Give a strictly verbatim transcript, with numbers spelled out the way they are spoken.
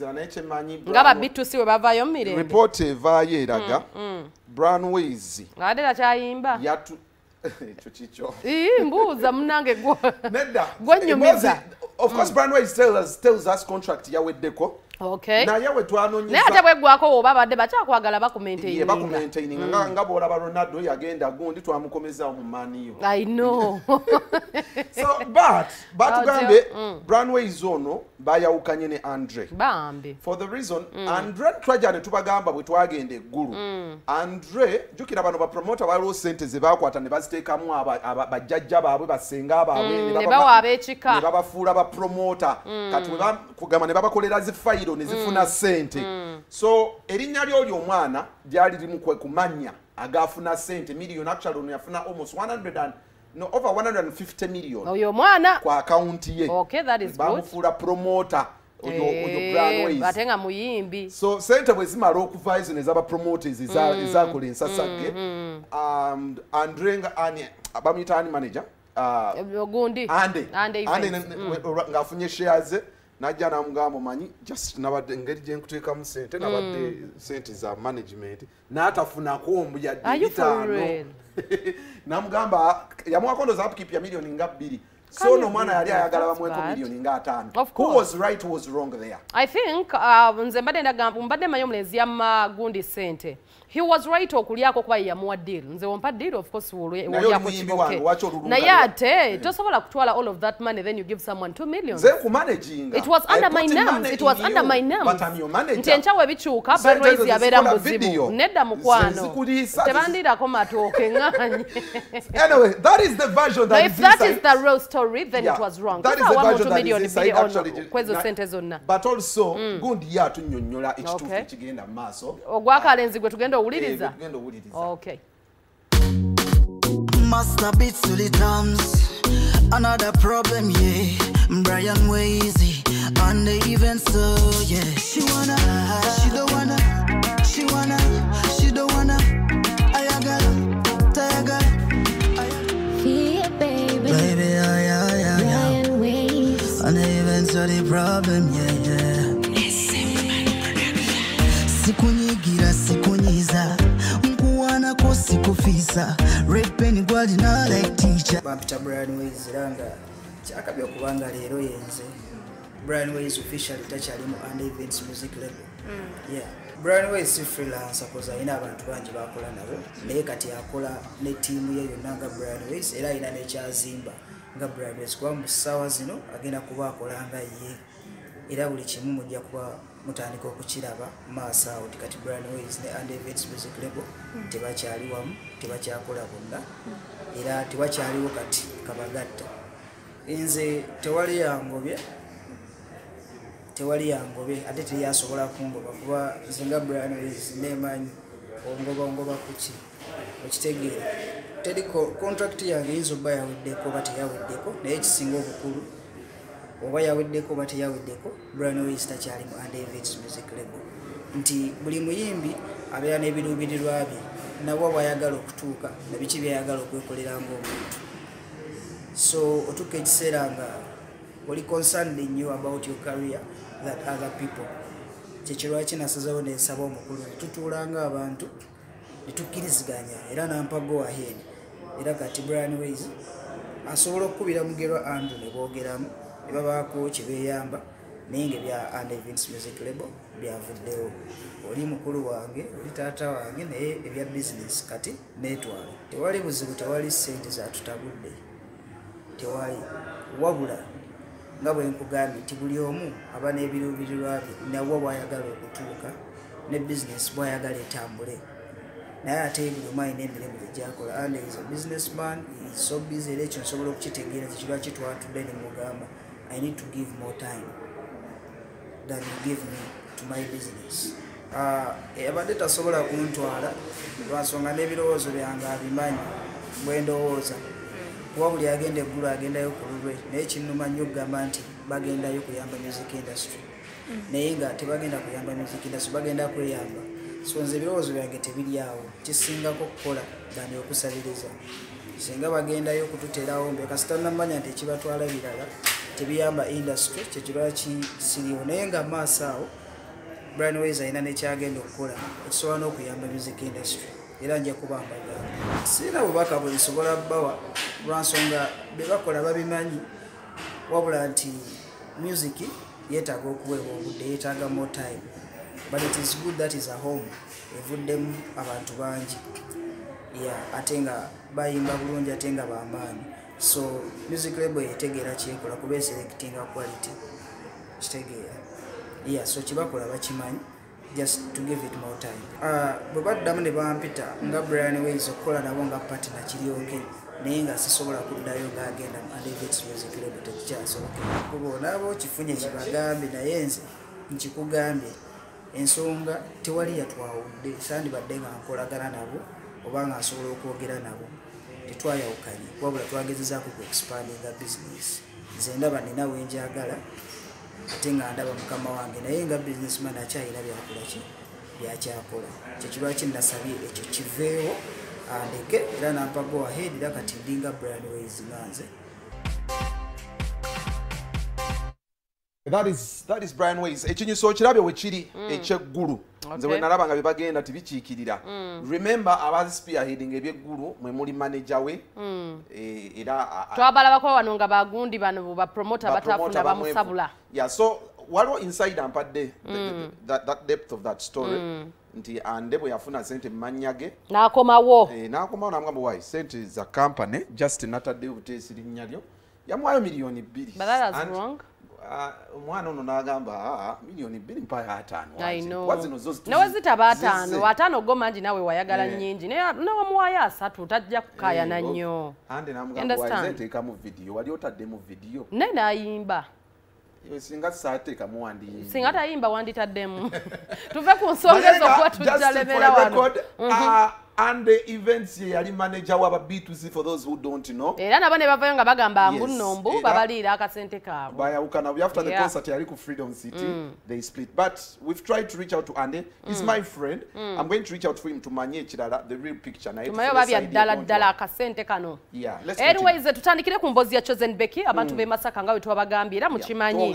Ngaba B two C webava yomire. Report eva yeraga. Brian Weiyz. Ngadela chayimba. Yatu echo chicho. Ee mbuza munange gwo. Nedda. Gwonyumiza. Of course Brian Weiyz tells us tells us contract yawe deko. Okay. Na yawe twanonyisa. Ne atabwe gwako obabadde bacha kwagala bakumaintain. Ye bakumaintain. Nga ngabo olaba Ronaldo yagenda gundi twamukomeza omumani yo. I know. So but but gambe Brian Weiyz ono bayawukanye ne Andre. Bambi. For the reason mm. Andre twajane tubagamba bwe twagende guru. Mm. Andre jukira bano ba promoter ba low sente ze bakwata ne baziteka mu aba bajjajja baabwe basenga abawe ne baba abechika. Ne baba fura ba promoter katwe ba kugama ne baba kolera zifa nezifuna sente. Mm. So erinya lyo lyo mwana dyali limu kumanya agafuna sente million actually ono yafuna almost one hundred and no over one hundred fifty million. Oyo mwana kwa account ye. Okay, that is Bamu good. Bamufula promoter oyo oyo Brian Weiyz. Batenga muyimbi. So sente bwezimala okuva izo nezaba promoters iza iza kolensa sage. Um Andrenga ani abamita ani manager. Uh Ogundi. Andy. Andy ngafunye shares. Naja na mugamo manyi just nabadde ngeri je nkuteka mu sente nabadde sente za management na hata funa kombu ya bitano na mugamba ya mwakondo za upkeep ya milioni nga two so no mana yali ayagala bamweko milioni nga five. Who was right, who was wrong there? I think uh, nze mbadde ndagamba mbadde mayo mlezi ya magundi sente. He was right okuliako kwa yamua deal. Nze wampa deal of course wole yako chiboke. Na yate, tosobola kutwala all of that money then you give someone two million. Nze ku managing. It was under my name. It was under my name. But I'm your manager. Ntenchawe bichuka Brian yabera muzibu. Nedda mukwano. Tebandira ko matoke nganye. Anyway, that is the version that is inside. If that is the real story then it was wrong. That is the version that is inside. Kwezo sentence onna. But also gundi ya tunyonyola ekitufu kigenda maso. Ogwaka lenzi gwe tugenda okay. Must not beat to the drums. Another problem, yeah. Brian Weiyz, Andy Events, so yeah. She wanna, she don't wanna, she wanna, she don't wanna. I got, I got, yeah, baby. Baby, oh yeah, yeah, yeah. Brian Weiyz, Andy Events, so the problem, yeah, yeah. Sikunyigira sikunyiza mkuwana ko sikufisa red pen gwali na like teacher Bapita Brian Weiyz ranga akabya kubanga lero yenze Brian Weiyz official tachalimu Andy Events music label mm. Yeah Brian Weiyz freelancer koza ina abantu banji bakola nabo naye kati akola ne team ye yonanga Brian Weiyz era ina ne chazimba nga Brian Weiyz kwa musawa zino agenda kubakola anga ye era buli kimu mujja kwa mutandiko okukiraba maasa awo tikati Brian Weiyz ne Andy Events music label tebakyaliwamu tebakyakola bonna era tebakyaliwo kati kabagatta nze tewali yangobye tewali yangobye ate teyasobola kungoba kuba zinga Brian Weiyz nemanyi ongoba ongoba kuki okitegeera teriko contract yange yizo bayaweddeko bati yaweddeko naye kisinga obukulu oba yaweddeko bati yaweddeko Brian Weiyz takyali mu Andy Events music label nti buli muyimbi abeera n'ebiruubirirwa bye nabwo bayagala okutuuka nabiki byayagala okwekolera ng'omuntu so otuuka ekiseera nga oli concerned nnyo about your career that other people kyekirwaki nasazawo n'ensaba omukulu tutuulanga abantu netukkiriziganya era nampa go ahead era kati Brian Weiyz asobola okukubira mugero Andrew ne boogeramu Baba coach beyamba ninge bya Andy Events music label bya video oli mukulu wange oli tata wange ne ebya business kati network tewali buzibu tewali sente za tutabudde tewali wabula ngabwe nkugani tibuli omu abana ebiruubirirwa na wabwa yagala okutuuka ne business boy yagala etambule naye ate mine nemire mujakola Andy is a businessman is so busy election sobola okukitegeera kikiba kitwatudde ne mugamba I need to give more time than you give me to my business. Uh, ebadde tasobola kuntwala lwasonga n'ebirowoozo byange abimanyi bwe ndowooza kuba buli agenda eggulu agendayo ku lulwe naye kinnuma nnyo okugamba nti bagendayo kuyamba music industry naye nga tebagenda kuyamba music industry bagenda kweyamba so nze ebirowoozo byange tebiri awo kisingako okukola than okusabiriza singa bagendayo kututeerawo mbe kasita namanya nti ekibatwala birala tebiyamba industry kyekirwaki siriyo naye nga maaso awo Brian Weiyz alina nekyagenda okukola ekisobola n'okuyamba music industry era nja kubamba sirina bubaka buli sobola bawa lwansonga be bakola babimanyi wabula nti music yeetaaga okuweebwa obudde yeetaaga more time but it is good that is a home evuddemu abantu bangi yeah, ate nga bayimba bulungi ate nga bamaanyi so music label yetegeera kyekola kuba selectinga quality kitegeera yeah, so kibakola bakimanyi just to give it more time. Uh, bwe baddamu ne bampita nga Brian Weiyz okukola nabo nga partner kiri okay naye nga sisobola kuddayo ng'agenda mu Andy Events music label tekikyasoboka kuba onabo kifunye kibagambe naye nze nkikugambye ensonga tewali yatwawudde sandibadde nga nkolagana nabo oba nga asobola okwogera nabo tetwayawukanye wabula twagezezaako ku expandinga business nze ndaba nina wenjagala ate nga ndaba mukama wange naye nga businessman akyayina byakolaki byakyakola kyekilwaki nasabye ekyo kiveewo andeke era nampa go ahead era kati ndinga Brian Weiyz nganze. That is that is Brian Weiyz. Ekinyiso kirabye we kiri ekyeggulu. Nze we nalabanga bibagenda tibikiikirira. Remember abazi spearheading ebyeggulu mwe muli manager we. Eh era twabalabako wano nga bagundi bano ba promoter batafuna bamusabula. Yeah, so waliwo inside ampadde that that depth of that story. Nti andebo yafuna sente manyage. Nakomawo. Eh nakomawo namugamba why sente za company just another day utesiri nyalyo. Yamwayo milioni two. But that is wrong. Mwana ono nagamba milioni mbili mpaka atano wazino zozi na wazita atano atano go manji nawe wayagala nyingi ne nawamuwaya asatu tajja kukaya nanyo ande namugamba wazete kama video waliota demo video ne naimba singa sate kama wandi singa taimba wandi tademo tuve ku nsongezo kwa tujalemera wano Andy Events yali manager wa B two C for those who don't know. Era nabane bavayanga bagamba mbunombu babalira akasente kaabo. Baya ukana after the concert yali ku Freedom City mm. they split but we've tried to reach out to Andy. He's mm. my friend. Mm. I'm going to reach out to him to manye chidala the real picture na itumayo babya dala dala akasente kano. Yeah, let's go. Anyways tutandikire ku mbozi ya Chosen Becky abantu mm. be masaka ngawe twabagambira mu kimanyi.